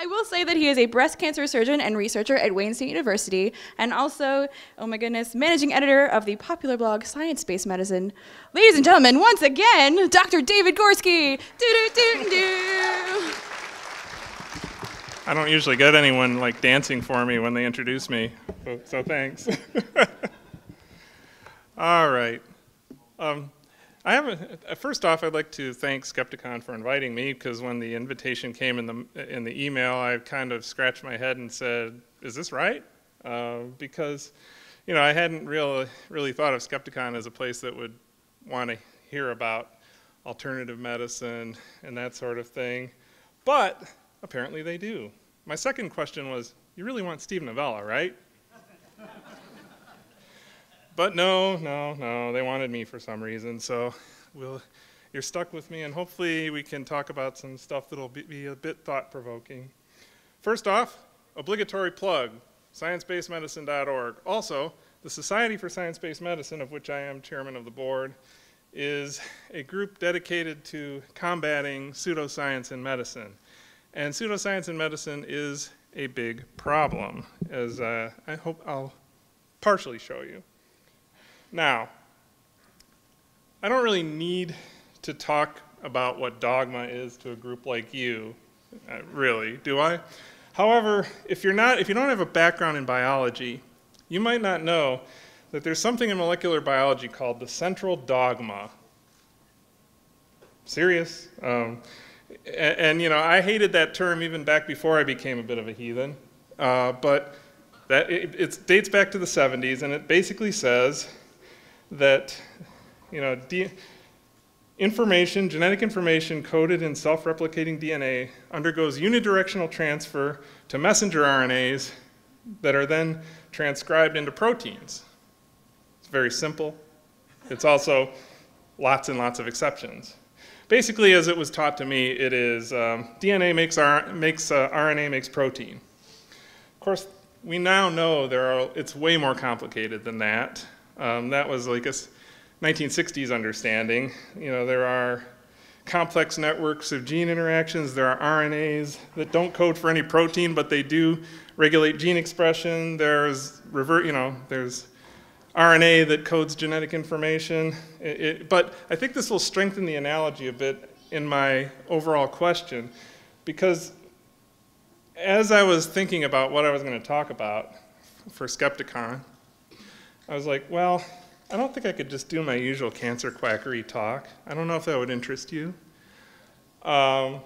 I will say that he is a breast cancer surgeon and researcher at Wayne State University, and also, oh my goodness, managing editor of the popular blog Science Based Medicine. Ladies and gentlemen, once again, Dr. David Gorski. I don't usually get anyone like dancing for me when they introduce me, so thanks. All right. First off, I'd like to thank Skepticon for inviting me, because when the invitation came in the email, I kind of scratched my head and said, "Is this right?" Because, you know, I hadn't really thought of Skepticon as a place that would want to hear about alternative medicine and that sort of thing, but apparently they do. My second question was, you really want Steve Novella, right? But no, they wanted me for some reason, so you're stuck with me, and hopefully we can talk about some stuff that'll be a bit thought-provoking. First off, obligatory plug, sciencebasedmedicine.org. Also, the Society for Science-Based Medicine, of which I am chairman of the board, is a group dedicated to combating pseudoscience in medicine. And pseudoscience in medicine is a big problem, as I hope I'll partially show you. Now, I don't really need to talk about what dogma is to a group like you, really, do I? However, if you don't have a background in biology, you might not know that there's something in molecular biology called the central dogma. Serious? And you know, I hated that term even back before I became a bit of a heathen, but that it dates back to the 70s, and it basically says that, you know, genetic information coded in self-replicating DNA undergoes unidirectional transfer to messenger RNAs that are then transcribed into proteins. It's very simple. It's also lots and lots of exceptions. Basically, as it was taught to me, it is DNA makes RNA makes protein. Of course, we now know it's way more complicated than that. That was like a 1960s understanding. You know, there are complex networks of gene interactions. There are RNAs that don't code for any protein, but they do regulate gene expression. There's RNA that codes genetic information. But I think this will strengthen the analogy a bit in my overall question, because as I was thinking about what I was going to talk about for Skepticon, I was like, well, I don't think I could just do my usual cancer quackery talk. I don't know if that would interest you. Or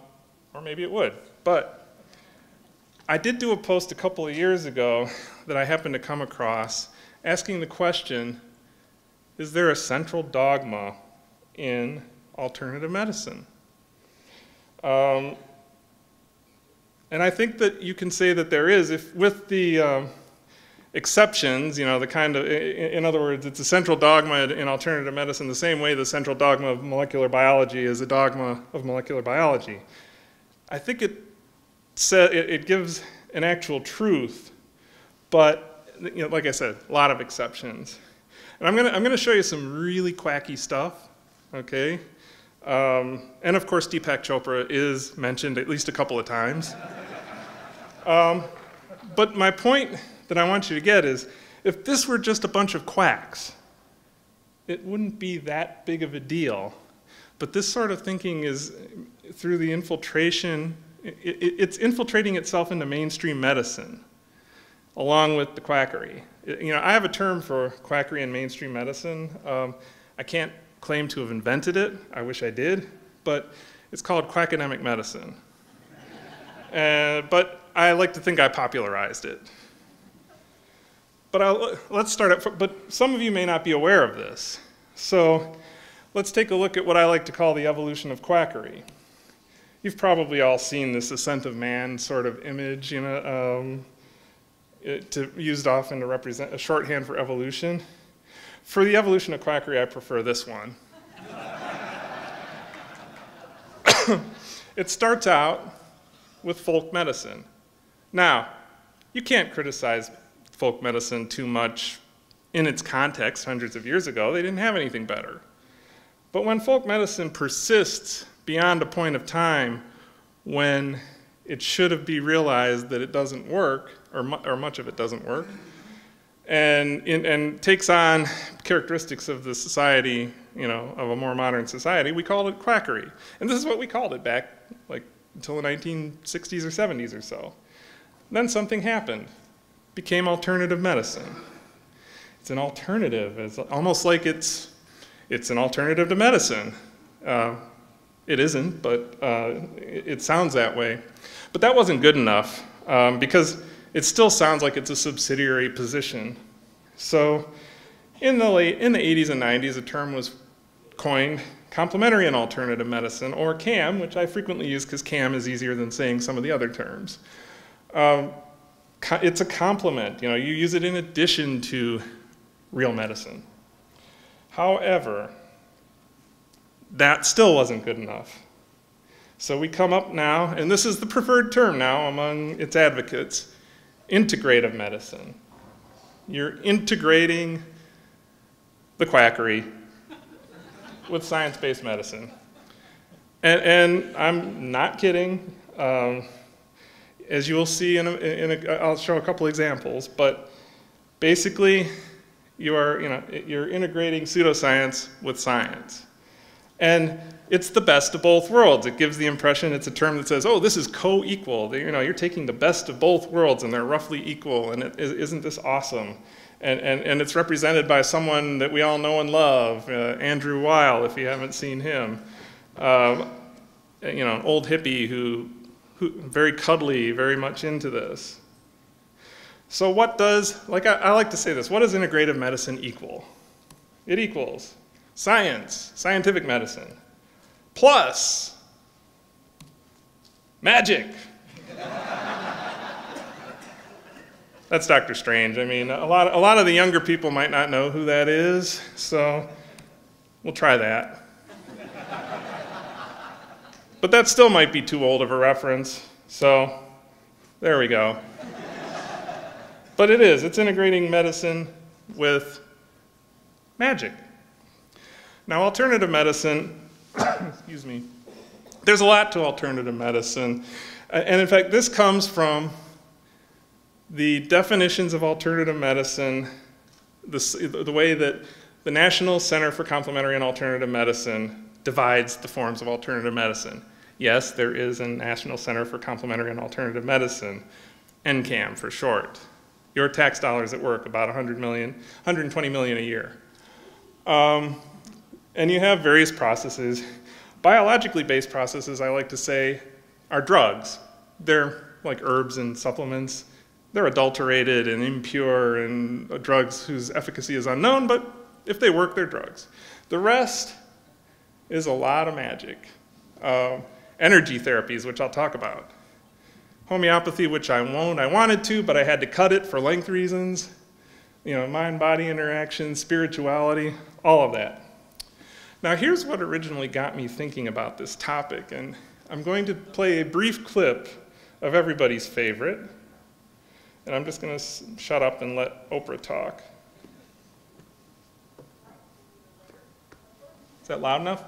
maybe it would. But I did do a post a couple of years ago that I happened to come across asking the question, is there a central dogma in alternative medicine? And I think that you can say that there is, if with the exceptions, you know, the kind of, in other words, it's a central dogma in alternative medicine the same way the central dogma of molecular biology is a dogma of molecular biology. I think it gives an actual truth, but, you know, like I said, a lot of exceptions. And I'm gonna show you some really quacky stuff, okay? And of course, Deepak Chopra is mentioned at least a couple of times. But my point that I want you to get is, if this were just a bunch of quacks, it wouldn't be that big of a deal. But this sort of thinking is, through the infiltration, it's infiltrating itself into mainstream medicine, along with the quackery. You know, I have a term for quackery in mainstream medicine. I can't claim to have invented it. I wish I did, but it's called quackademic medicine. But I like to think I popularized it. But let's start up, but some of you may not be aware of this. So let's take a look at what I like to call the evolution of quackery. You've probably all seen this ascent of man sort of image, you know, used often to represent a shorthand for evolution. For the evolution of quackery, I prefer this one. It starts out with folk medicine. Now, you can't criticize folk medicine too much in its context. Hundreds of years ago, they didn't have anything better. But when folk medicine persists beyond a point of time when it should be realized that it doesn't work, or much of it doesn't work, and takes on characteristics of the society, you know, of a more modern society. We called it quackery. And this is what we called it back, like, until the 1960s or 70s or so. Then something happened. It became alternative medicine. It's an alternative. It's almost like it's an alternative to medicine. It isn't, but it sounds that way. But that wasn't good enough, because it still sounds like it's a subsidiary position. So in the 80s and 90s, a term was coined, complementary and alternative medicine, or CAM, which I frequently use because CAM is easier than saying some of the other terms. It's a complement. You know, you use it in addition to real medicine. However, that still wasn't good enough. So we come up now, and this is the preferred term now among its advocates, integrative medicine. You're integrating the quackery with science-based medicine. And I'm not kidding. As you will see, I'll show a couple examples, but basically you're integrating pseudoscience with science. And it's the best of both worlds. It gives the impression, it's a term that says, oh, this is co-equal. You know, you're taking the best of both worlds and they're roughly equal, and isn't this awesome? And it's represented by someone that we all know and love, Andrew Weil, if you haven't seen him. You know, an old hippie who very cuddly, very much into this. So what does, like I like to say this, what does integrative medicine equal? It equals science, scientific medicine, plus magic. That's Dr. Strange. I mean, a lot of the younger people might not know who that is, so we'll try that. But that still might be too old of a reference, so there we go. But it is. It's integrating medicine with magic. Now, alternative medicine, excuse me, there's a lot to alternative medicine. And in fact, this comes from the definitions of alternative medicine, the way that the National Center for Complementary and Alternative Medicine divides the forms of alternative medicine. Yes, there is a National Center for Complementary and Alternative Medicine, NCAM for short. Your tax dollars at work, about $120 million a year. And you have various processes. Biologically based processes, I like to say, are drugs. They're like herbs and supplements. They're adulterated and impure and drugs whose efficacy is unknown, but if they work, they're drugs. The rest is a lot of magic. Energy therapies, which I'll talk about. Homeopathy, which I won't. I wanted to, but I had to cut it for length reasons. You know, mind-body interaction, spirituality, all of that. Now, here's what originally got me thinking about this topic, and I'm going to play a brief clip of everybody's favorite. And I'm just going to shut up and let Oprah talk. Is that loud enough?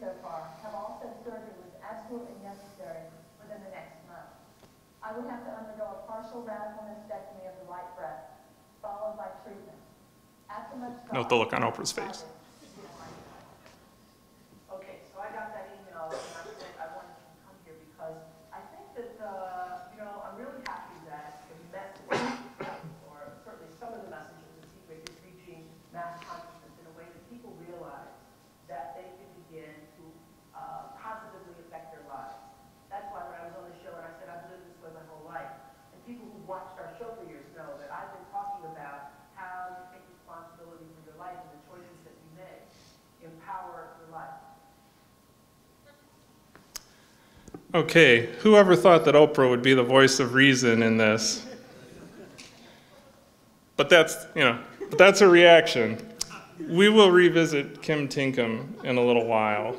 So far, have all said surgery was absolutely necessary within the next month. I would have to undergo a partial radical mastectomy of the right breast, followed by treatment. After much thought, note the look on Oprah's face. Okay, so I got that email, and I said I wanted to come here because I think that you know, I'm really happy that the message, or certainly some of the messages of The Secret, is reaching mass consciousness in a way that people realize that they can begin to positively affect their lives. That's why when I was on the show and I said I've lived this way my whole life, and people who watched our show for years know that I've been talking about how you take responsibility for your life and the choices that you Okay, whoever thought that Oprah would be the voice of reason in this? But that's, you know, that's a reaction. We will revisit Kim Tinkham in a little while.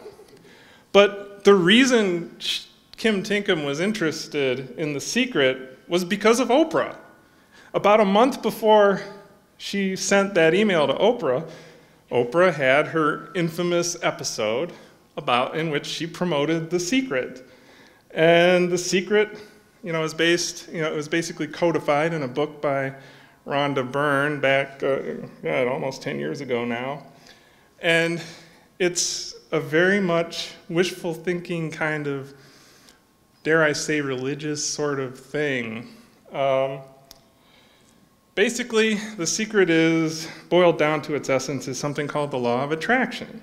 But the reason Kim Tinkham was interested in The Secret was because of Oprah. About a month before she sent that email to Oprah, Oprah had her infamous episode in which she promoted The Secret. And The Secret, you know, is based, you know, it was basically codified in a book by Rhonda Byrne back, God, almost 10 years ago now. And it's a very much wishful thinking kind of, dare I say, religious sort of thing. Basically, The Secret is, boiled down to its essence, is something called the Law of Attraction.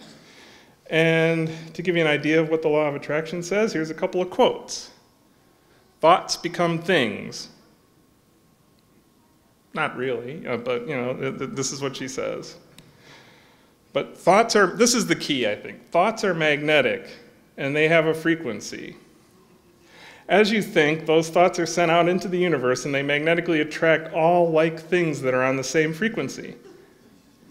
And to give you an idea of what the Law of Attraction says, here's a couple of quotes. Thoughts become things. Not really, but you know, this is what she says. But thoughts are, this is the key, I think. Thoughts are magnetic, and they have a frequency. As you think, those thoughts are sent out into the universe, and they magnetically attract all like things that are on the same frequency.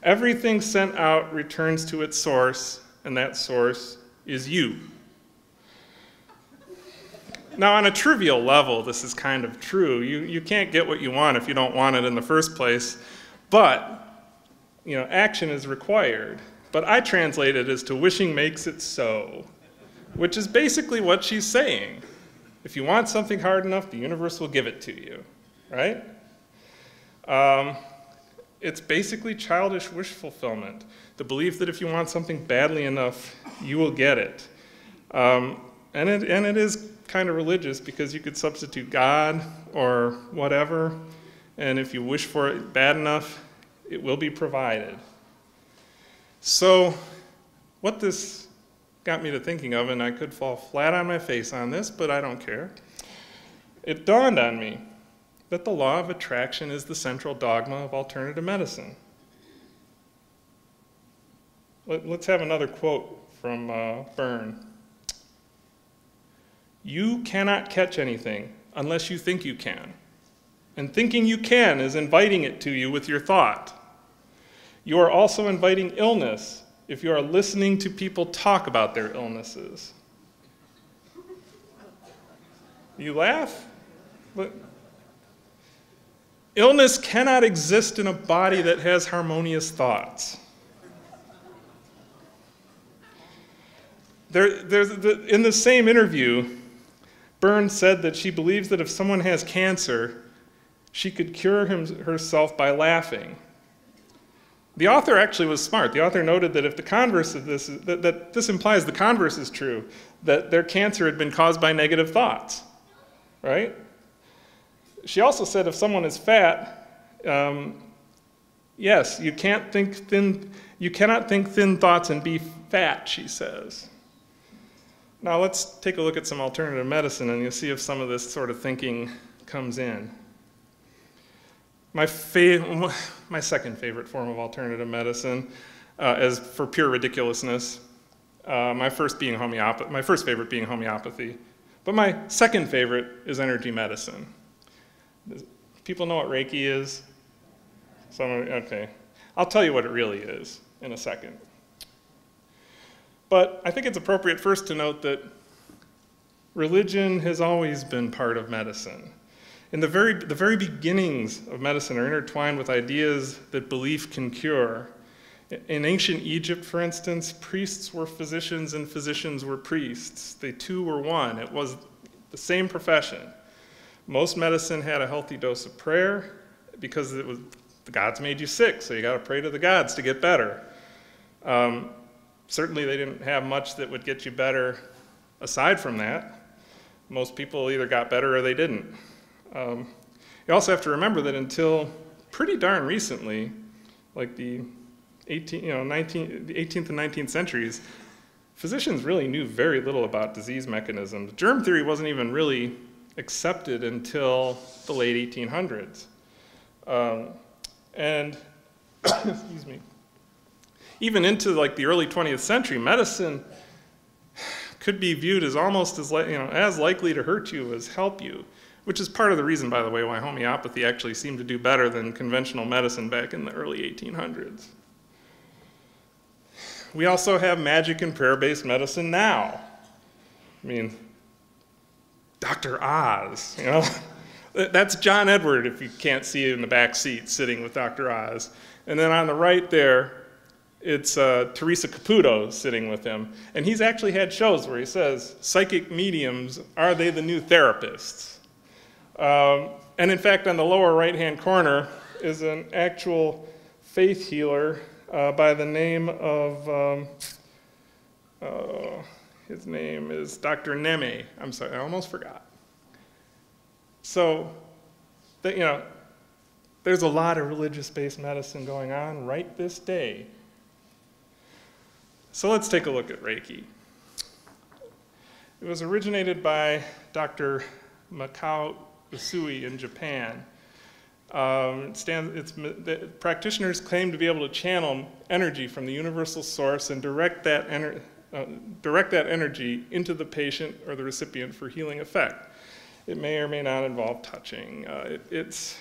Everything sent out returns to its source, and that source is you. Now, on a trivial level, this is kind of true. You can't get what you want if you don't want it in the first place, but, you know, action is required. But I translate it as to wishing makes it so, which is basically what she's saying. If you want something hard enough, the universe will give it to you, right? It's basically childish wish fulfillment, the belief that if you want something badly enough, you will get it. And it is kind of religious because you could substitute God or whatever, and if you wish for it bad enough, it will be provided. So what this got me to thinking of, and I could fall flat on my face on this, but I don't care, it dawned on me that the Law of Attraction is the central dogma of alternative medicine. Let's have another quote from Byrne. You cannot catch anything unless you think you can. And thinking you can is inviting it to you with your thought. You are also inviting illness if you are listening to people talk about their illnesses. You laugh? But illness cannot exist in a body that has harmonious thoughts. In the same interview, Byrne said that she believes that if someone has cancer, she could cure herself by laughing. The author actually was smart. The author noted that if the converse of this, that this implies the converse is true, that their cancer had been caused by negative thoughts, right? She also said if someone is fat, yes, you cannot think thin thoughts and be fat, she says. Now let's take a look at some alternative medicine and you'll see if some of this sort of thinking comes in. My second favorite form of alternative medicine is for pure ridiculousness. My first favorite being homeopathy. But my second favorite is energy medicine. People know what Reiki is? Okay. I'll tell you what it really is in a second. But I think it's appropriate first to note that religion has always been part of medicine. In the very beginnings of medicine are intertwined with ideas that belief can cure. In ancient Egypt, for instance, priests were physicians and physicians were priests. They two were one. It was the same profession. Most medicine had a healthy dose of prayer because it was, the gods made you sick, so you got to pray to the gods to get better. Certainly they didn't have much that would get you better aside from that. Most people either got better or they didn't. You also have to remember that until pretty darn recently, like the 18th and 19th centuries, physicians really knew very little about disease mechanisms. Germ theory wasn't even really accepted until the late 1800s. And excuse me, even into like the early 20th century, medicine could be viewed as almost as, as likely to hurt you as help you, which is part of the reason, by the way, why homeopathy actually seemed to do better than conventional medicine back in the early 1800s. We also have magic and prayer-based medicine now. I mean, Dr. Oz, That's John Edward, if you can't see it in the back seat, sitting with Dr. Oz. And then on the right there, it's Teresa Caputo sitting with him. And he's actually had shows where he says, psychic mediums, are they the new therapists? And in fact, on the lower right-hand corner is an actual faith healer by the name of, his name is Dr. Neme. I'm sorry, I almost forgot. So, there's a lot of religious-based medicine going on right this day. So let's take a look at Reiki. It was originated by Dr. Mikao Usui in Japan. The practitioners claim to be able to channel energy from the universal source and direct that energy into the patient or the recipient for healing effect. It may or may not involve touching. It's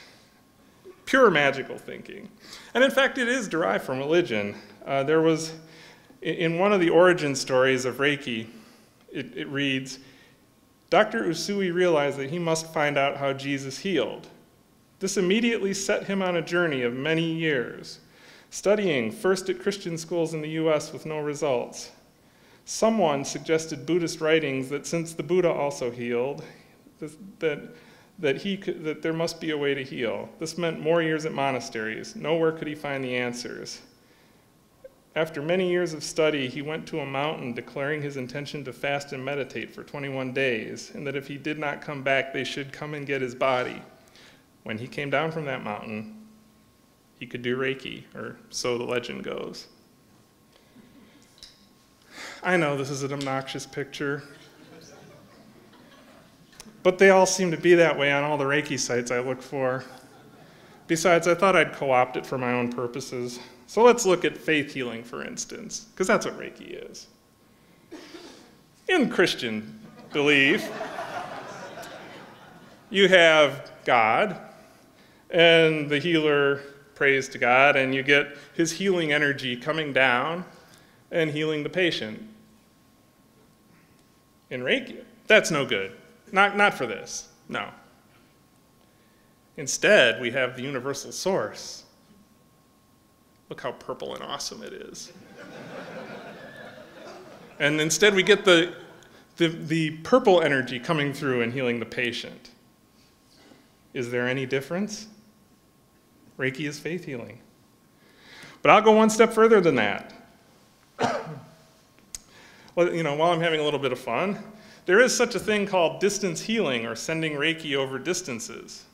pure magical thinking. And in fact, it is derived from religion. There was, in one of the origin stories of Reiki, it reads, Dr. Usui realized that he must find out how Jesus healed. This immediately set him on a journey of many years, studying first at Christian schools in the US with no results. Someone suggested Buddhist writings that since the Buddha also healed, that there must be a way to heal. This meant more years at monasteries. Nowhere could he find the answers. After many years of study, he went to a mountain declaring his intention to fast and meditate for 21 days, and that if he did not come back, they should come and get his body. When he came down from that mountain, he could do Reiki, or so the legend goes. I know this is an obnoxious picture, but they all seem to be that way on all the Reiki sites I look for. Besides, I thought I'd co-opt it for my own purposes. So let's look at faith healing, for instance, because that's what Reiki is. In Christian belief, you have God, and the healer prays to God, and you get his healing energy coming down and healing the patient. In Reiki, that's no good. Not for this, no. Instead, we have the universal source. Look how purple and awesome it is. And instead we get the purple energy coming through and healing the patient. Is there any difference? Reiki is faith healing. But I'll go one step further than that. Well, while I'm having a little bit of fun, there is such a thing called distance healing, or sending Reiki over distances.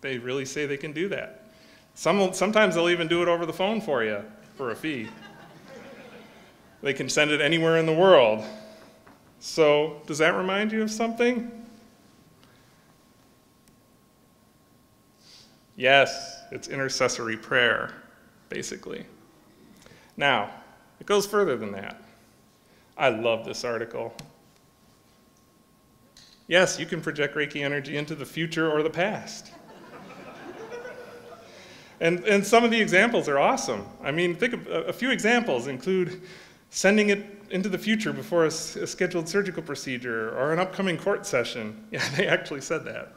They really say they can do that. Sometimes they'll even do it over the phone for you, for a fee. They can send it anywhere in the world. So, does that remind you of something? Yes, it's intercessory prayer, basically. Now, it goes further than that. I love this article. Yes, you can project Reiki energy into the future or the past. And some of the examples are awesome. I mean, think of a few examples include sending it into the future before a scheduled surgical procedure or an upcoming court session. Yeah, they actually said that.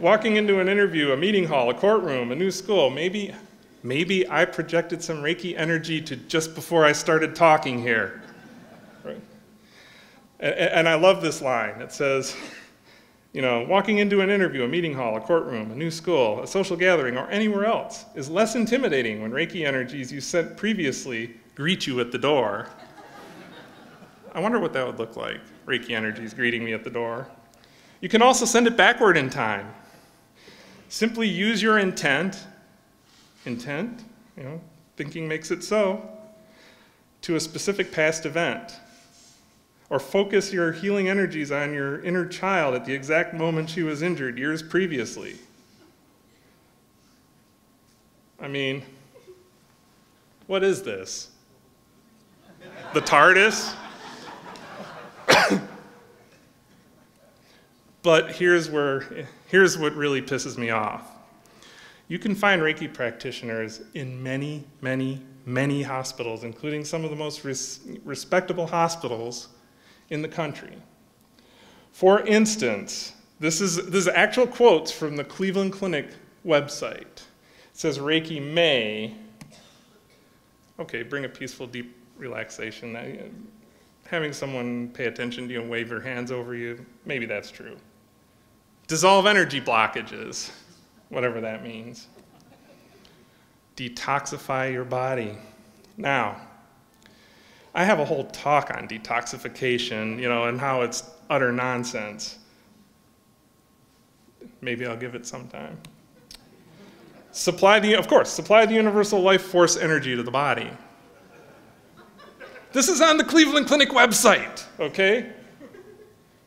Walking into an interview, a meeting hall, a courtroom, a new school. Maybe I projected some Reiki energy to just before I started talking here. Right. And I love this line. It says, walking into an interview, a meeting hall, a courtroom, a new school, a social gathering, or anywhere else is less intimidating when Reiki energies you sent previously greet you at the door. I wonder what that would look like, Reiki energies greeting me at the door. You can also send it backward in time. Simply use your intent, thinking makes it so, to a specific past event. Or focus your healing energies on your inner child at the exact moment she was injured years previously. I mean, what is this? The TARDIS? But here's what really pisses me off. You can find Reiki practitioners in many, many, many hospitals, including some of the most respectable hospitals in the country. For instance, this is actual quotes from the Cleveland Clinic website. It says Reiki may, okay, bring a peaceful, deep relaxation. Having someone pay attention to you and wave your hands over you, maybe that's true. Dissolve energy blockages, whatever that means. Detoxify your body. Now, I have a whole talk on detoxification, you know, and how it's utter nonsense. Maybe I'll give it some time. Supply the universal life force energy to the body. This is on the Cleveland Clinic website, okay?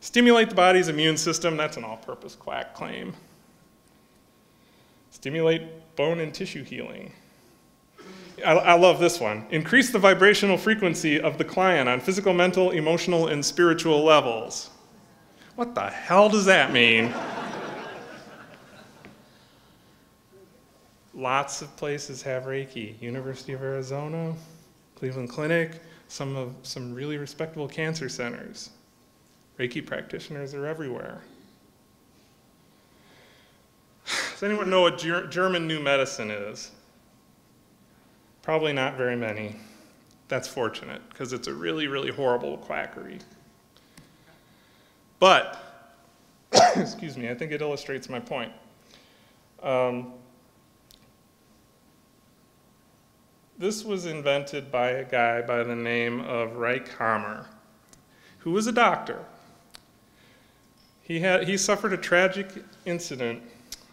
Stimulate the body's immune system. That's an all-purpose quack claim. Stimulate bone and tissue healing. I love this one. Increase the vibrational frequency of the client on physical, mental, emotional, and spiritual levels. What the hell does that mean? Lots of places have Reiki. University of Arizona, Cleveland Clinic, some really respectable cancer centers. Reiki practitioners are everywhere. Does anyone know what German New Medicine is? Probably not very many. That's fortunate, because it's a really, really horrible quackery. But, excuse me, I think it illustrates my point. This was invented by a guy by the name of Reich Hammer, who was a doctor. He suffered a tragic incident,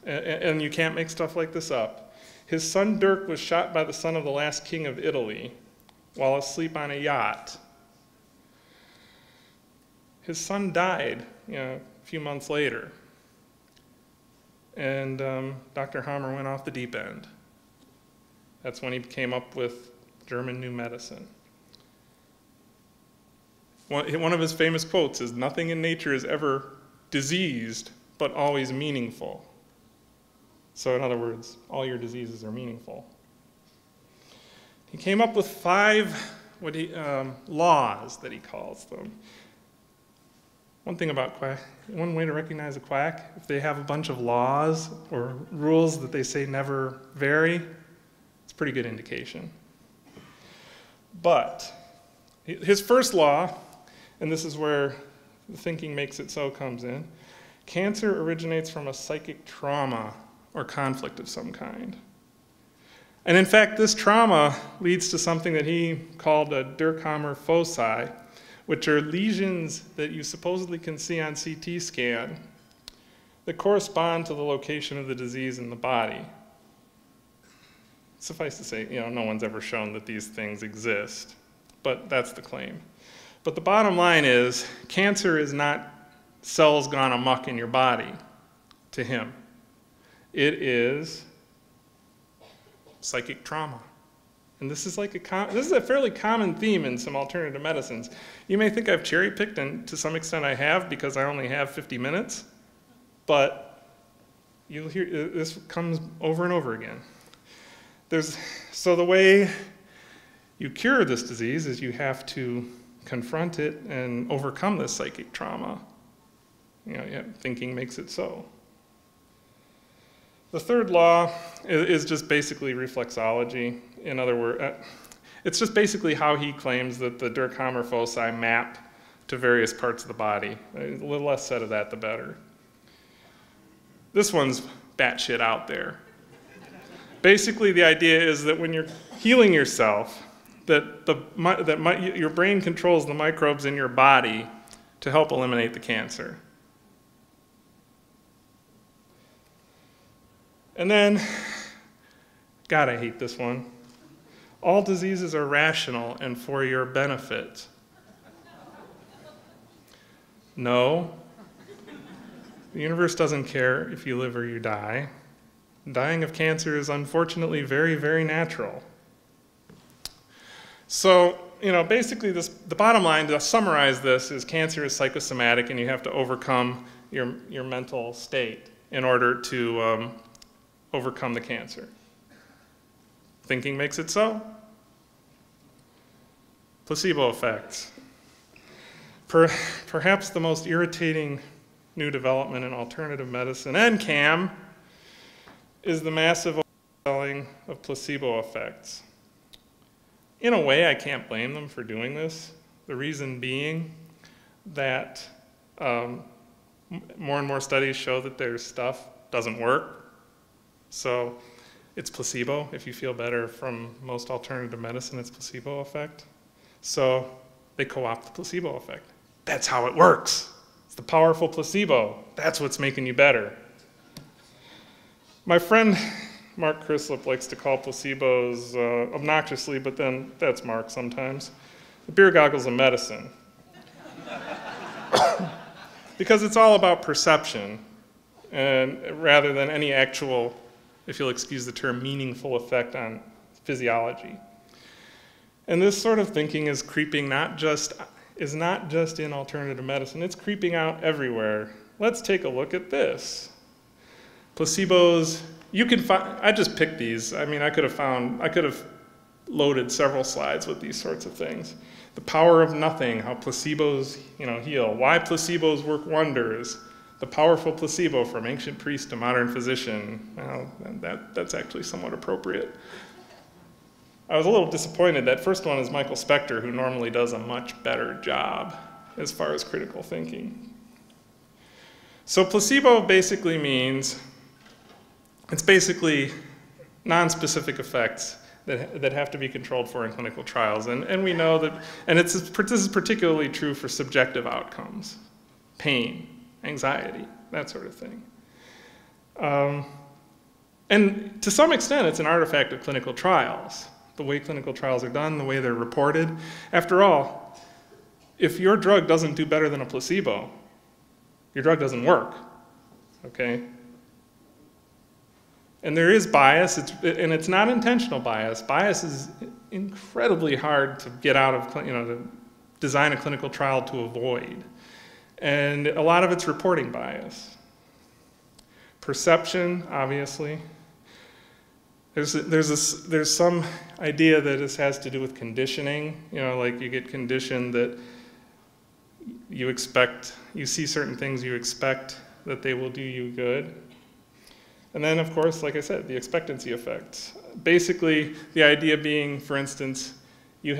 and you can't make stuff like this up. His son Dirk was shot by the son of the last king of Italy while asleep on a yacht. His son died, you know, a few months later, and Dr. Hammer went off the deep end. That's when he came up with German New Medicine. One of his famous quotes is, "Nothing in nature is ever diseased, but always meaningful." So in other words, all your diseases are meaningful. He came up with 5 laws that he calls them. One thing about quack, one way to recognize a quack, if they have a bunch of laws or rules that they say never vary, pretty good indication. But his first law, and this is where the thinking makes it so comes in, cancer originates from a psychic trauma or conflict of some kind. And in fact, this trauma leads to something that he called a Durkheimer foci, which are lesions that you supposedly can see on CT scan that correspond to the location of the disease in the body. Suffice to say, you know, no one's ever shown that these things exist, but that's the claim. But the bottom line is, cancer is not cells gone amok in your body, to him. It is psychic trauma. And this is, this is a fairly common theme in some alternative medicines. You may think I've cherry-picked, and to some extent I have, because I only have 50 minutes, but you'll hear this comes over and over again. So the way you cure this disease is you have to confront it and overcome this psychic trauma. You know, yeah, thinking makes it so. The third law is just basically reflexology. In other words, it's just basically how he claims that the Durkheimer foci map to various parts of the body. A little less said of that, the better. This one's batshit out there. Basically, the idea is that when you're healing yourself, your brain controls the microbes in your body to help eliminate the cancer. And then, God, I hate this one. All diseases are rational and for your benefit. No. The universe doesn't care if you live or you die. Dying of cancer is unfortunately very, very natural. So you know, basically this, the bottom line to summarize this is cancer is psychosomatic, and you have to overcome your mental state in order to overcome the cancer. Thinking makes it so. Placebo effects. Perhaps the most irritating new development in alternative medicine and CAM is the massive overselling of placebo effects. In a way, I can't blame them for doing this. The reason being that more and more studies show that their stuff doesn't work. So it's placebo. If you feel better from most alternative medicine, it's placebo effect. So they co-opt the placebo effect. That's how it works. It's the powerful placebo. That's what's making you better. My friend Mark Chrislip likes to call placebos obnoxiously, but then that's Mark sometimes. The beer goggles of medicine. Because it's all about perception, and rather than any actual, if you'll excuse the term, meaningful effect on physiology. And this sort of thinking is creeping not just in alternative medicine, it's creeping out everywhere. Let's take a look at this. Placebos, you can find, I just picked these. I mean, I could have loaded several slides with these sorts of things. The power of nothing, how placebos, you know, heal, why placebos work wonders, the powerful placebo from ancient priest to modern physician. Well, that's actually somewhat appropriate. I was a little disappointed. That first one is Michael Specter, who normally does a much better job as far as critical thinking. So placebo basically means, it's basically non-specific effects that have to be controlled for in clinical trials. And we know that, and this is particularly true for subjective outcomes, pain, anxiety, that sort of thing. And to some extent, it's an artifact of clinical trials. The way clinical trials are done, the way they're reported. After all, if your drug doesn't do better than a placebo, your drug doesn't work, okay? And there is bias, and it's not intentional bias. Bias is incredibly hard to get out of, you know, to design a clinical trial to avoid. And a lot of it's reporting bias. Perception, obviously. There's some idea that this has to do with conditioning, you know, like you get conditioned that you expect, you see certain things, you expect that they will do you good. And then, of course, like I said, the expectancy effects. Basically, the idea being, for instance, you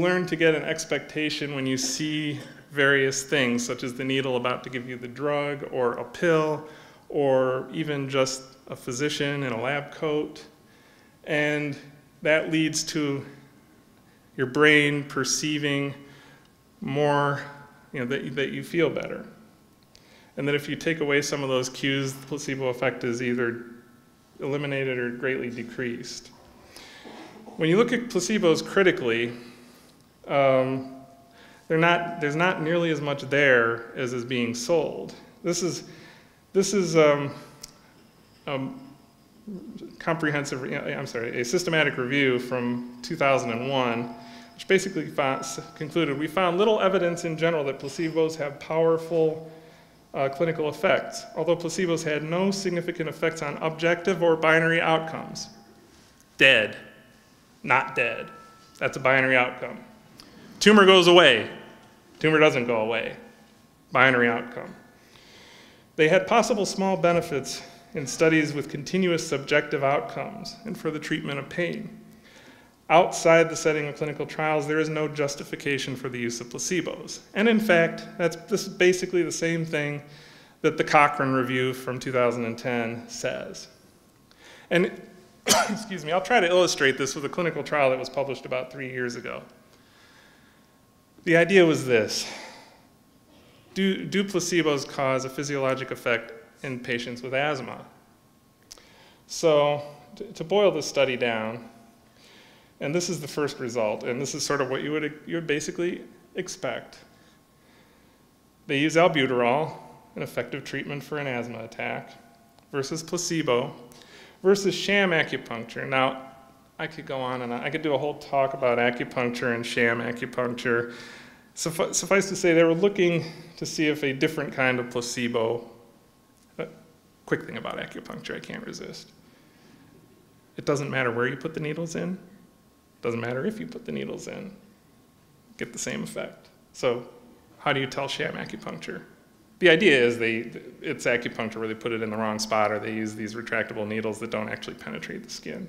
learn to get an expectation when you see various things, such as the needle about to give you the drug, or a pill, or even just a physician in a lab coat, and that leads to your brain perceiving more, you know, that you feel better. And that if you take away some of those cues, the placebo effect is either eliminated or greatly decreased. When you look at placebos critically, there's not nearly as much there as is being sold. A systematic review from 2001, which basically concluded, we found little evidence in general that placebos have powerful clinical effects, although placebos had no significant effects on objective or binary outcomes. Dead, not dead. That's a binary outcome. Tumor goes away. Tumor doesn't go away. Binary outcome. They had possible small benefits in studies with continuous subjective outcomes and for the treatment of pain. Outside the setting of clinical trials, there is no justification for the use of placebos. And in fact, this is basically the same thing that the Cochrane review from 2010 says. And excuse me, I'll try to illustrate this with a clinical trial that was published about 3 years ago. The idea was this. Do placebos cause a physiologic effect in patients with asthma? So to boil this study down, and this is the first result, and this is sort of what you would basically expect. They use albuterol, an effective treatment for an asthma attack, versus placebo, versus sham acupuncture. Now, I could go on and on. I could do a whole talk about acupuncture and sham acupuncture. Suffice to say, they were looking to see if a different kind of placebo. But quick thing about acupuncture, I can't resist. It doesn't matter where you put the needles in. It doesn't matter if you put the needles in. Get the same effect. So how do you tell sham acupuncture? The idea is it's acupuncture where they put it in the wrong spot, or they use these retractable needles that don't actually penetrate the skin.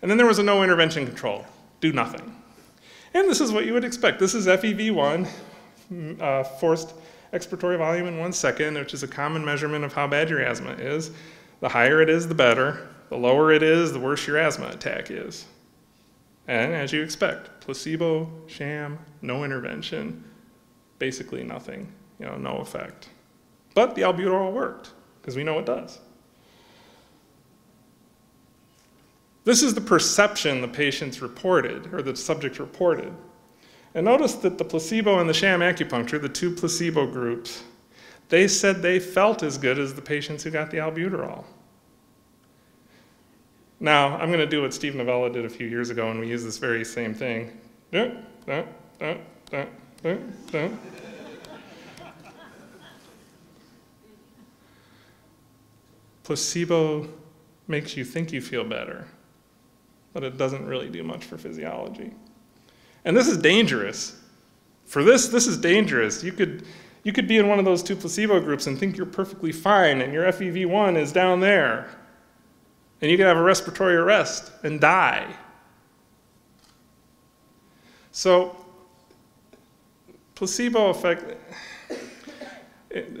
And then there was a no intervention control. Do nothing. And this is what you would expect. This is FEV1, forced expiratory volume in 1 second, which is a common measurement of how bad your asthma is. The higher it is, the better. The lower it is, the worse your asthma attack is. And as you expect, placebo, sham, no intervention, basically nothing, you know, no effect. But the albuterol worked, because we know it does. This is the perception the patients reported, or the subject reported. And notice that the placebo and the sham acupuncture, the two placebo groups, they said they felt as good as the patients who got the albuterol. Now, I'm going to do what Steve Novella did a few years ago, and we use this very same thing. Placebo makes you think you feel better, but it doesn't really do much for physiology. And this is dangerous. For this is dangerous. You could be in one of those two placebo groups and think you're perfectly fine and your FEV1 is down there. And you could have a respiratory arrest and die. So placebo effect,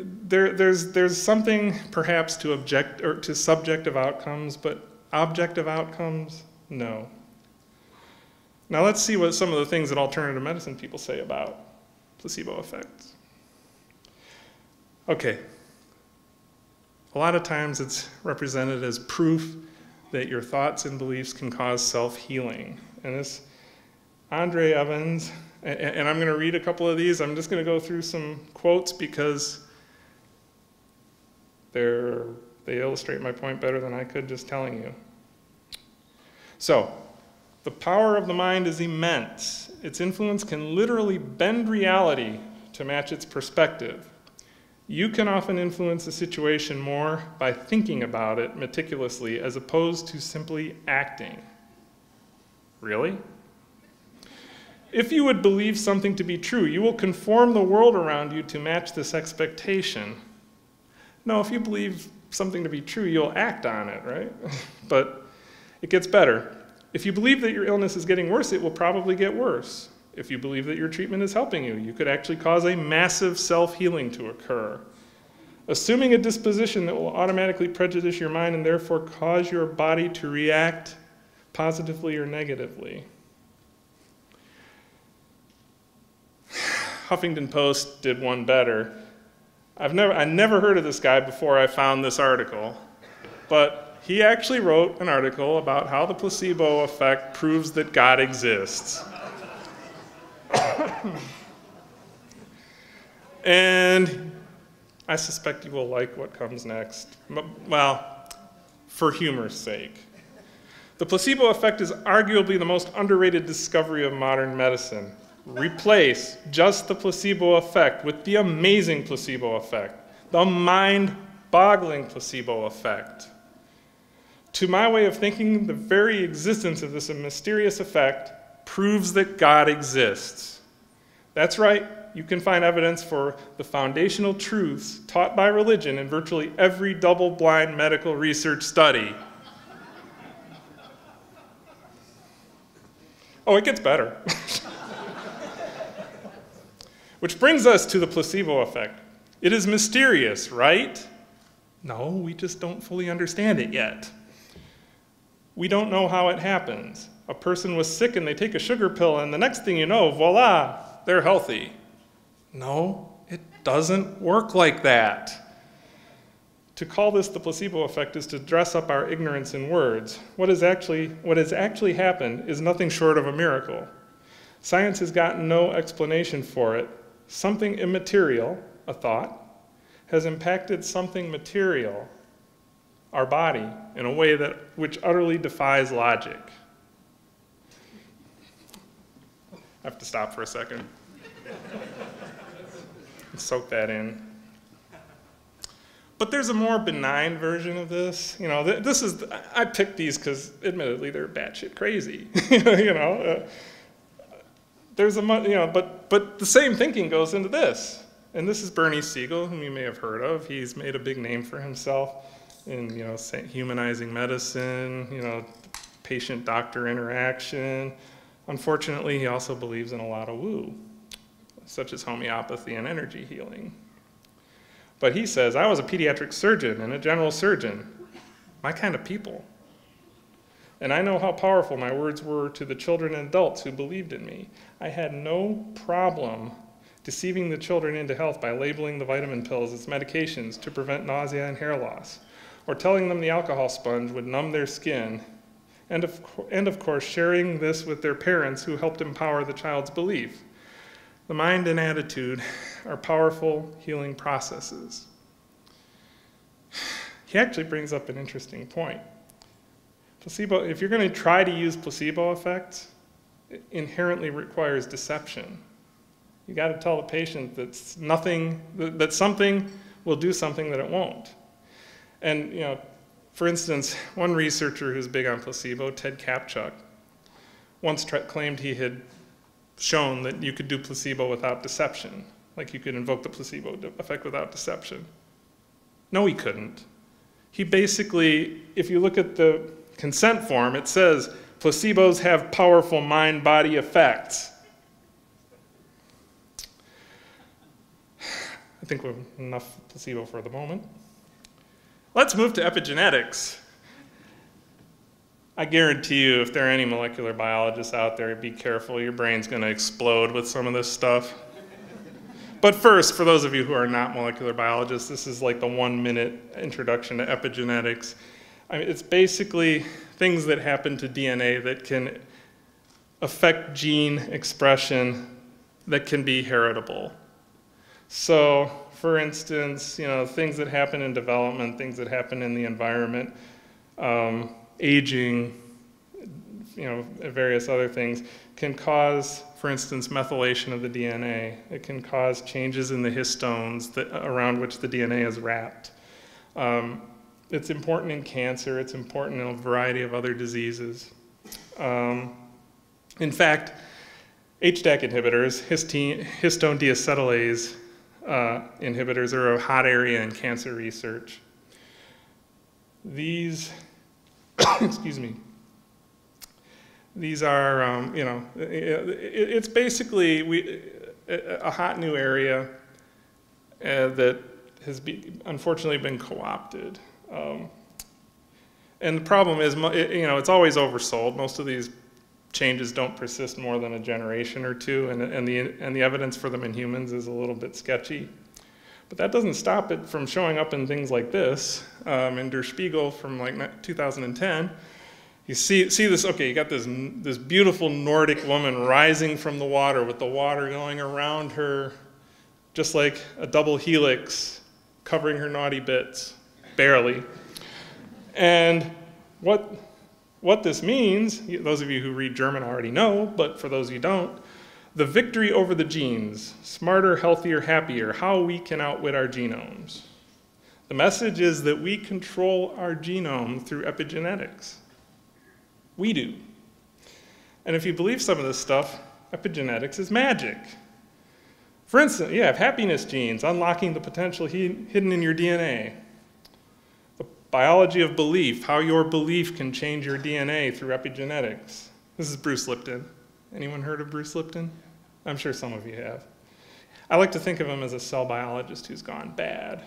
there's something perhaps to object or to subjective outcomes, but objective outcomes, no. Now let's see what some of the things that alternative medicine people say about placebo effects. Okay, a lot of times it's represented as proof that your thoughts and beliefs can cause self-healing. And this, Andre Evans, and I'm going to read a couple of these. I'm just going to go through some quotes because they illustrate my point better than I could just telling you. So, the power of the mind is immense. Its influence can literally bend reality to match its perspective. You can often influence a situation more by thinking about it meticulously as opposed to simply acting. Really? If you would believe something to be true, you will conform the world around you to match this expectation. No, if you believe something to be true, you'll act on it, right? But it gets better. If you believe that your illness is getting worse, it will probably get worse. If you believe that your treatment is helping you, you could actually cause a massive self-healing to occur. Assuming a disposition that will automatically prejudice your mind and therefore cause your body to react positively or negatively. Huffington Post did one better. I never heard of this guy before I found this article, but he actually wrote an article about how the placebo effect proves that God exists. And I suspect you will like what comes next. Well, for humor's sake. The placebo effect is arguably the most underrated discovery of modern medicine. Replace just the placebo effect with the amazing placebo effect, the mind-boggling placebo effect. To my way of thinking, the very existence of this mysterious effect proves that God exists. That's right, you can find evidence for the foundational truths taught by religion in virtually every double-blind medical research study. Oh, it gets better. Which brings us to the placebo effect. It is mysterious, right? No, we just don't fully understand it yet. We don't know how it happens. A person was sick and they take a sugar pill and the next thing you know, voila, they're healthy. No, it doesn't work like that. To call this the placebo effect is to dress up our ignorance in words. What has actually happened is nothing short of a miracle. Science has gotten no explanation for it. Something immaterial, a thought, has impacted something material, our body, in a way which utterly defies logic. I have to stop for a second. Soak that in. But there's a more benign version of this. You know, this is, I picked these because, admittedly, they're batshit crazy. You know, there's a, you know, but the same thinking goes into this. And this is Bernie Siegel, whom you may have heard of. He's made a big name for himself in, you know, humanizing medicine, you know, patient-doctor interaction. Unfortunately, he also believes in a lot of woo, such as homeopathy and energy healing. But he says, I was a pediatric surgeon and a general surgeon, my kind of people. And I know how powerful my words were to the children and adults who believed in me. I had no problem deceiving the children into health by labeling the vitamin pills as medications to prevent nausea and hair loss, or telling them the alcohol sponge would numb their skin, and of course sharing this with their parents who helped empower the child's belief. The mind and attitude are powerful healing processes. He actually brings up an interesting point. Placebo, if you're going to try to use placebo effects, it inherently requires deception. You got to tell the patient that something will do something that it won't. And, you know, for instance, one researcher who's big on placebo, Ted Kapchuk, once claimed he had shown that you could do placebo without deception, like you could invoke the placebo effect without deception. No, he couldn't. He basically, if you look at the consent form, it says, placebos have powerful mind-body effects. I think we're enough placebo for the moment. Let's move to epigenetics. I guarantee you, if there are any molecular biologists out there, be careful. Your brain's going to explode with some of this stuff. But first, for those of you who are not molecular biologists, this is like the 1-minute introduction to epigenetics. I mean, it's basically things that happen to DNA that can affect gene expression that can be heritable. So, for instance, you know, things that happen in development, things that happen in the environment, aging, you know, various other things can cause, for instance, methylation of the DNA. It can cause changes in the histones that, around which the DNA is wrapped. It's important in cancer. It's important in a variety of other diseases. In fact, HDAC inhibitors, histone deacetylase inhibitors, are a hot area in cancer research. These excuse me. These are, you know, it's basically a hot new area that has unfortunately been co-opted. And the problem is, you know, it's always oversold. Most of these changes don't persist more than a generation or two, and the evidence for them in humans is a little bit sketchy. But that doesn't stop it from showing up in things like this. In Der Spiegel from like 2010, you see this, okay, you got this beautiful Nordic woman rising from the water with the water going around her, just like a double helix covering her naughty bits, barely. And what this means, those of you who read German already know, but for those who don't, the victory over the genes, smarter, healthier, happier, how we can outwit our genomes. The message is that we control our genome through epigenetics. We do. And if you believe some of this stuff, epigenetics is magic. For instance, you have happiness genes, unlocking the potential hidden in your DNA. The biology of belief, how your belief can change your DNA through epigenetics. This is Bruce Lipton. Anyone heard of Bruce Lipton? I'm sure some of you have. I like to think of him as a cell biologist who's gone bad.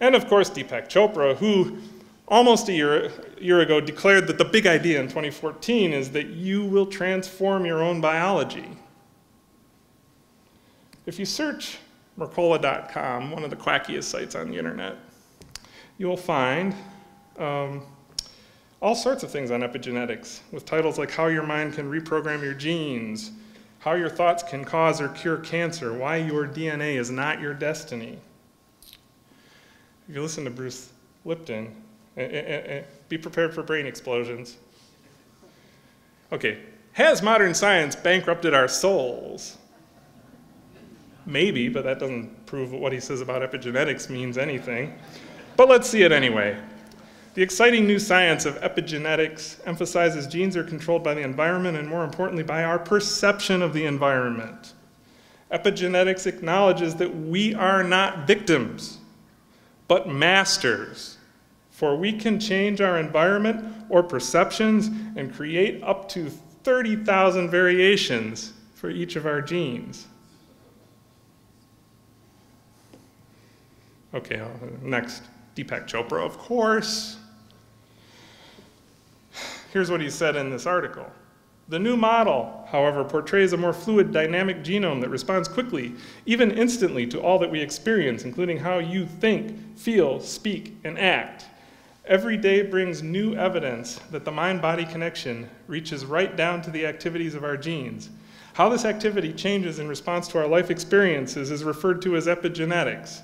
And of course, Deepak Chopra, who almost a year ago declared that the big idea in 2014 is that you will transform your own biology. If you search Mercola.com, one of the quackiest sites on the internet, you will find all sorts of things on epigenetics, with titles like How Your Mind Can Reprogram Your Genes, How Your Thoughts Can Cause or Cure Cancer, Why Your DNA Is Not Your Destiny. If you listen to Bruce Lipton, be prepared for brain explosions. Okay, Has modern science bankrupted our souls? Maybe, but that doesn't prove what he says about epigenetics means anything. But let's see it anyway. The exciting new science of epigenetics emphasizes genes are controlled by the environment and, more importantly, by our perception of the environment. Epigenetics acknowledges that we are not victims, but masters, for we can change our environment or perceptions and create up to 30,000 variations for each of our genes. Okay, next, Deepak Chopra, of course. Here's what he said in this article. The new model, however, portrays a more fluid, dynamic genome that responds quickly, even instantly, to all that we experience, including how you think, feel, speak, and act. Every day brings new evidence that the mind-body connection reaches right down to the activities of our genes. How this activity changes in response to our life experiences is referred to as epigenetics.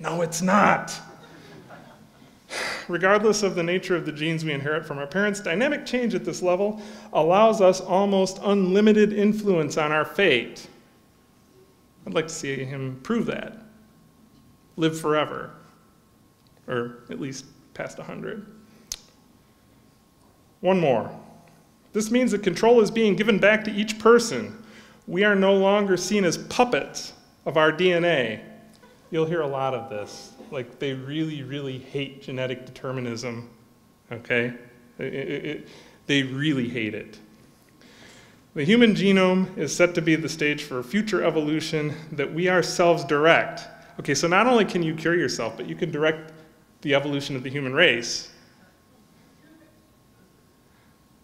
No, it's not. Regardless of the nature of the genes we inherit from our parents, dynamic change at this level allows us almost unlimited influence on our fate. I'd like to see him prove that. Live forever, or at least past 100. One more. This means that control is being given back to each person. We are no longer seen as puppets of our DNA. You'll hear a lot of this. Like, they really, really hate genetic determinism, okay? They really hate it. The human genome is set to be the stage for future evolution that we ourselves direct. Okay, so not only can you cure yourself, but you can direct the evolution of the human race.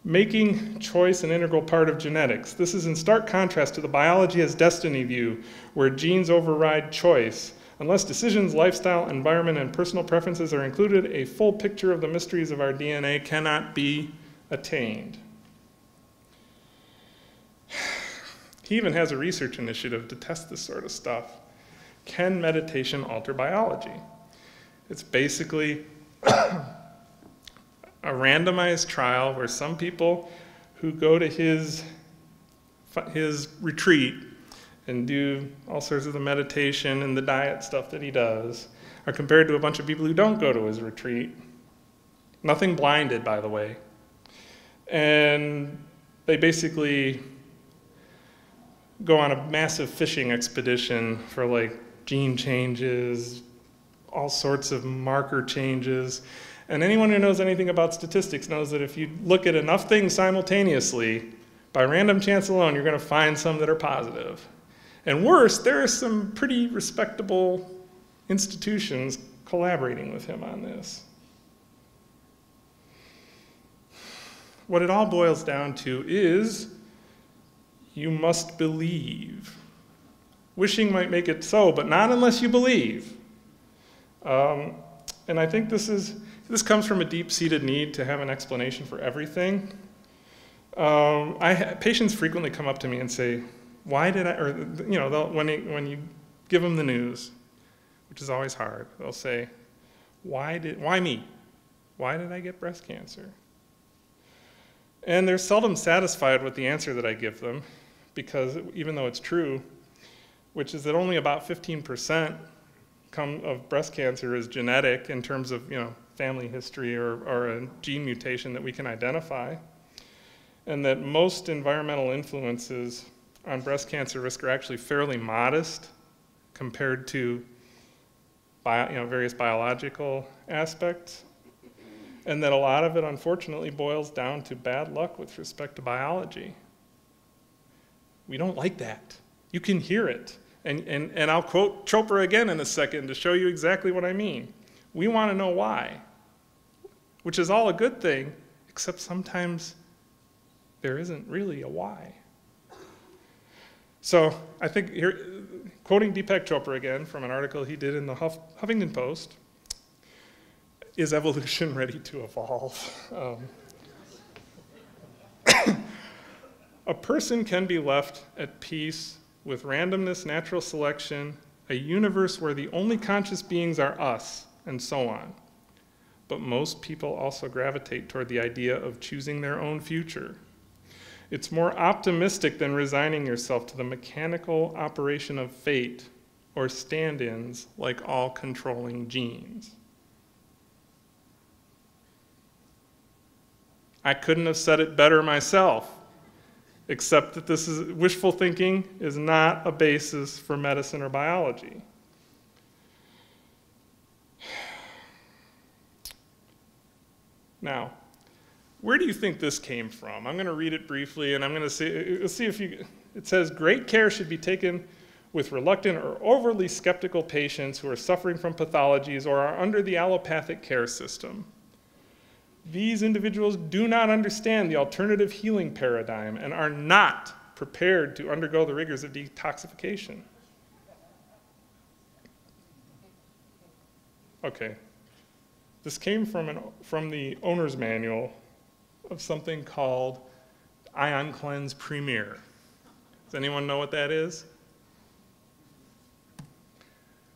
Making choice an integral part of genetics. This is in stark contrast to the biology as destiny view, where genes override choice. Unless decisions, lifestyle, environment, and personal preferences are included, a full picture of the mysteries of our DNA cannot be attained. He even has a research initiative to test this sort of stuff. Can meditation alter biology? It's basically a randomized trial where some people who go to his retreat and do all sorts of the meditation and the diet stuff that he does, are compared to a bunch of people who don't go to his retreat. Nothing blinded, by the way. And they basically go on a massive fishing expedition for, like, gene changes, all sorts of marker changes. And anyone who knows anything about statistics knows that if you look at enough things simultaneously, by random chance alone, you're going to find some that are positive. And worse, there are some pretty respectable institutions collaborating with him on this. What it all boils down to is you must believe. Wishing might make it so, but not unless you believe. And I think this comes from a deep-seated need to have an explanation for everything. Patients frequently come up to me and say, why did I, or, you know, when you give them the news, which is always hard, they'll say, why me? Why did I get breast cancer? And they're seldom satisfied with the answer that I give them, because even though it's true, which is that only about 15% of breast cancer is genetic in terms of, you know, family history or a gene mutation that we can identify, and that most environmental influences on breast cancer risk are actually fairly modest compared to various biological aspects, and that a lot of it, unfortunately, boils down to bad luck with respect to biology. We don't like that. You can hear it. And I'll quote Chopra again in a second to show you exactly what I mean. We want to know why, which is all a good thing, except sometimes there isn't really a why. So I think here, quoting Deepak Chopra again from an article he did in the Huffington Post, is evolution ready to evolve? A person can be left at peace with randomness, natural selection, a universe where the only conscious beings are us, and so on. But most people also gravitate toward the idea of choosing their own future. It's more optimistic than resigning yourself to the mechanical operation of fate or stand-ins like all controlling genes. I couldn't have said it better myself, except that this is wishful thinking is not a basis for medicine or biology. Now, where do you think this came from? I'm going to read it briefly, and I'm going to see if you... It says, great care should be taken with reluctant or overly skeptical patients who are suffering from pathologies or are under the allopathic care system. These individuals do not understand the alternative healing paradigm and are not prepared to undergo the rigors of detoxification. Okay. This came from the owner's manual of something called Ion Cleanse Premier. Does anyone know what that is?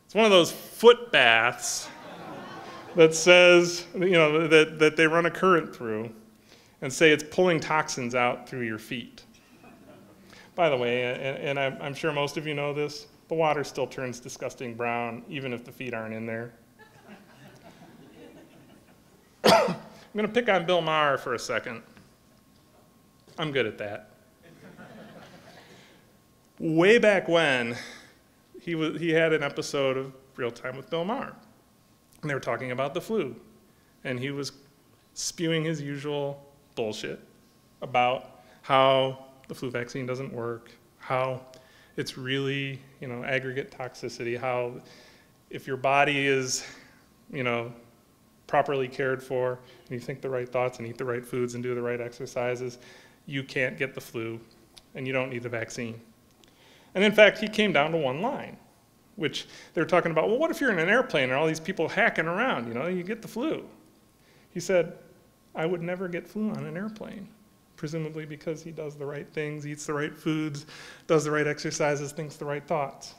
It's one of those foot baths that says, you know, that they run a current through and say it's pulling toxins out through your feet. By the way, and I'm sure most of you know this, the water still turns disgusting brown even if the feet aren't in there. I'm going to pick on Bill Maher for a second. I'm good at that. Way back when, he had an episode of Real Time with Bill Maher. And they were talking about the flu. And he was spewing his usual bullshit about how the flu vaccine doesn't work, how it's really, you know, aggregate toxicity, how if your body is, you know, properly cared for, and you think the right thoughts and eat the right foods and do the right exercises, you can't get the flu and you don't need the vaccine. And in fact, he came down to one line, which they were talking about, well, what if you're in an airplane and all these people hacking around, you know, you get the flu. He said, I would never get flu on an airplane, presumably because he does the right things, eats the right foods, does the right exercises, thinks the right thoughts.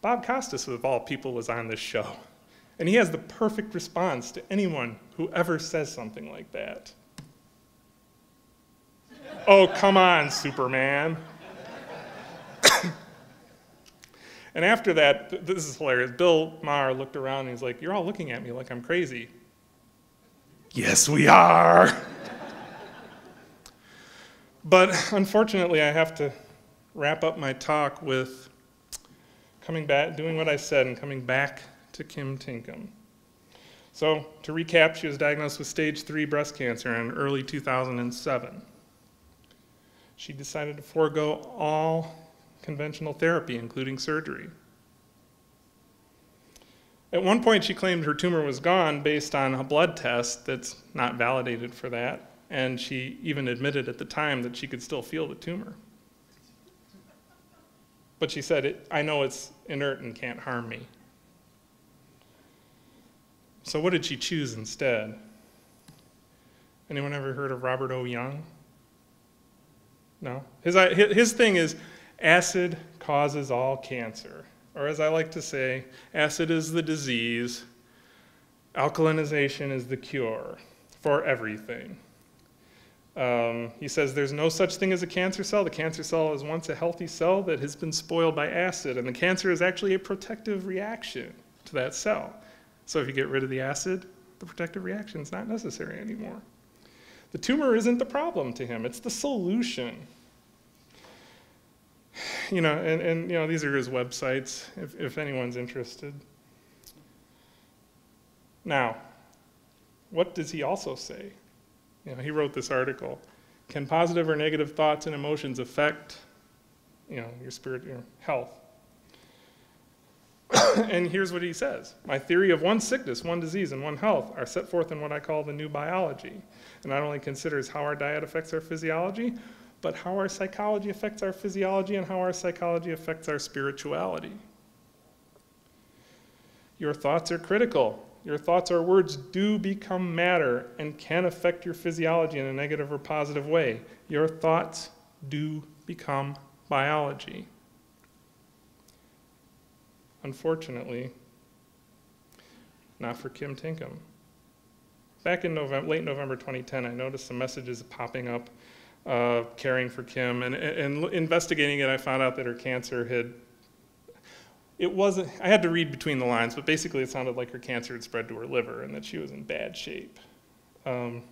Bob Costas, of all people, was on this show. And he has the perfect response to anyone who ever says something like that. Oh, come on, Superman. And after that, this is hilarious, Bill Maher looked around and he's like, you're all looking at me like I'm crazy. Yes, we are. But unfortunately, I have to wrap up my talk with coming back, doing what I said and coming back to Kim Tinkham. So to recap, she was diagnosed with stage 3 breast cancer in early 2007. She decided to forego all conventional therapy, including surgery. At one point, she claimed her tumor was gone based on a blood test that's not validated for that, and she even admitted at the time that she could still feel the tumor. But she said, I know it's inert and can't harm me. So what did she choose instead? Anyone ever heard of Robert O. Young? No? His thing is, acid causes all cancer. Or as I like to say, acid is the disease, alkalinization is the cure for everything. He says there's no such thing as a cancer cell. The cancer cell is once a healthy cell that has been spoiled by acid, and the cancer is actually a protective reaction to that cell. So if you get rid of the acid, the protective reaction is not necessary anymore. The tumor isn't the problem to him, it's the solution. You know, and you know, these are his websites, if anyone's interested. Now, what does he also say? You know, he wrote this article. Can positive or negative thoughts and emotions affect, you know, your spirit, your health? And here's what he says. My theory of one sickness, one disease, and one health are set forth in what I call the new biology. It not only considers how our diet affects our physiology, but how our psychology affects our physiology and how our psychology affects our spirituality. Your thoughts are critical. Your thoughts or words do become matter and can affect your physiology in a negative or positive way. Your thoughts do become biology. Unfortunately, not for Kim Tinkham. Back in late November 2010, I noticed some messages popping up caring for Kim, and investigating it, I found out that her cancer had, I had to read between the lines, but basically it sounded like her cancer had spread to her liver and that she was in bad shape. And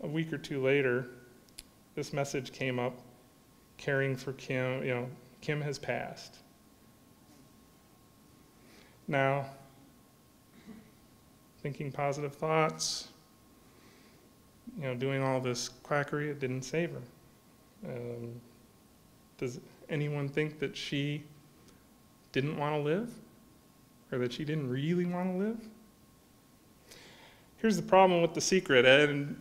a week or two later, this message came up, caring for Kim, you know, Kim has passed. Now, thinking positive thoughts, you know, doing all this quackery, it didn't save her. Does anyone think that she didn't want to live? Or that she didn't really want to live? Here's the problem with The Secret, and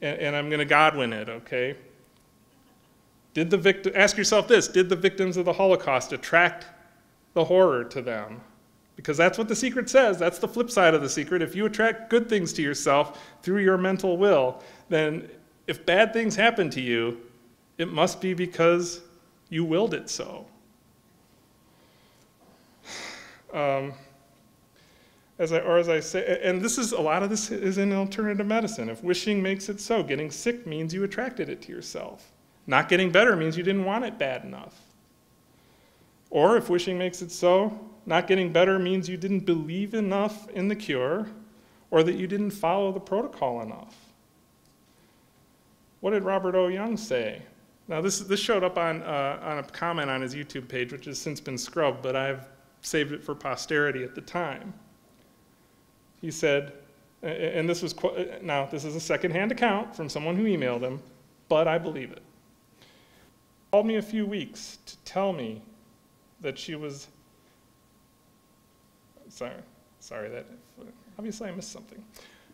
I'm going to Godwin it, okay? Did the victim, ask yourself this, did the victims of the Holocaust attract the horror to them? Because that's what The Secret says. That's the flip side of The Secret. If you attract good things to yourself through your mental will, then if bad things happen to you, it must be because you willed it so. As I say, and this is, a lot of this is in alternative medicine. If wishing makes it so, getting sick means you attracted it to yourself. Not getting better means you didn't want it bad enough. Or if wishing makes it so, not getting better means you didn't believe enough in the cure, or that you didn't follow the protocol enough. What did Robert O. Young say? Now this showed up on a comment on his YouTube page, which has since been scrubbed, but I've saved it for posterity at the time. He said, and this was, now this is a secondhand account from someone who emailed him, but I believe it. He called me a few weeks to tell me that she was, sorry, that obviously I missed something.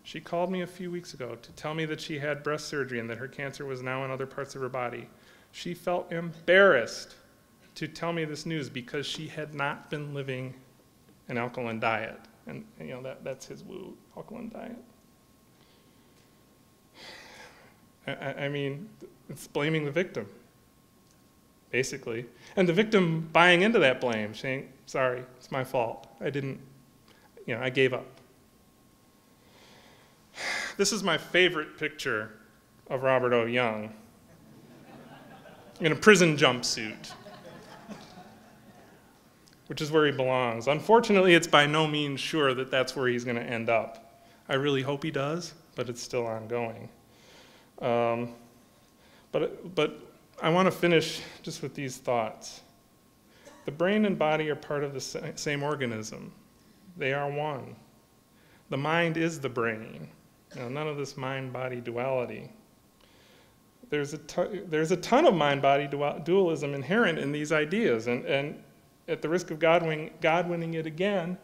She called me a few weeks ago to tell me that she had breast surgery and that her cancer was now in other parts of her body. She felt embarrassed to tell me this news because she had not been living an alkaline diet. And you know, that's his woo, alkaline diet. I mean, it's blaming the victim, basically. And the victim buying into that blame, saying, sorry, it's my fault. I didn't, you know, I gave up. This is my favorite picture of Robert O. Young in a prison jumpsuit, which is where he belongs. Unfortunately, it's by no means sure that that's where he's going to end up. I really hope he does, but it's still ongoing. But I want to finish just with these thoughts. The brain and body are part of the same organism. They are one. The mind is the brain. Now, none of this mind-body duality. There's a ton of mind-body dualism inherent in these ideas, and at the risk of Godwinning it again,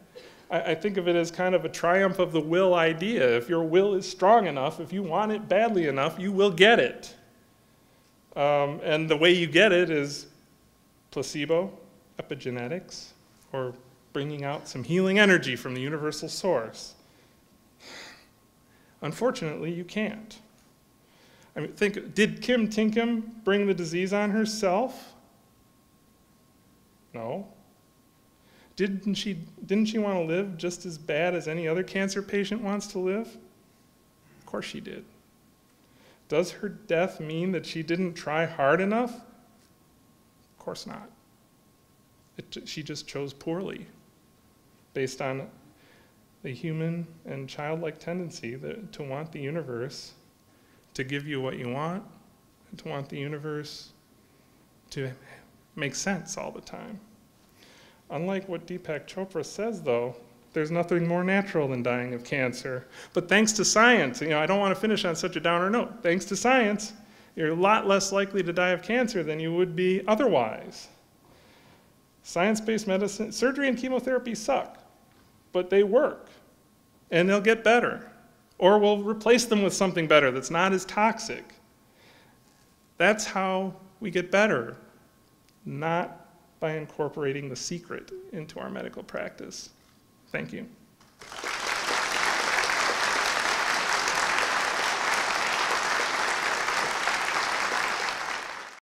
I think of it as kind of a triumph of the will idea. If your will is strong enough, if you want it badly enough, you will get it. And the way you get it is placebo, epigenetics, or bringing out some healing energy from the universal source. Unfortunately, you can't. I mean, think, did Kim Tinkham bring the disease on herself? No. Didn't she want to live just as bad as any other cancer patient wants to live? Of course she did. Does her death mean that she didn't try hard enough? Of course not. She just chose poorly, based on the human and childlike tendency to want the universe to give you what you want, and to want the universe to make sense all the time. Unlike what Deepak Chopra says, though, there's nothing more natural than dying of cancer. But thanks to science, you know, I don't want to finish on such a downer note. Thanks to science, you're a lot less likely to die of cancer than you would be otherwise. Science-based medicine, surgery and chemotherapy suck, but they work, and they'll get better. Or we'll replace them with something better that's not as toxic. That's how we get better, not by incorporating The Secret into our medical practice. Thank you.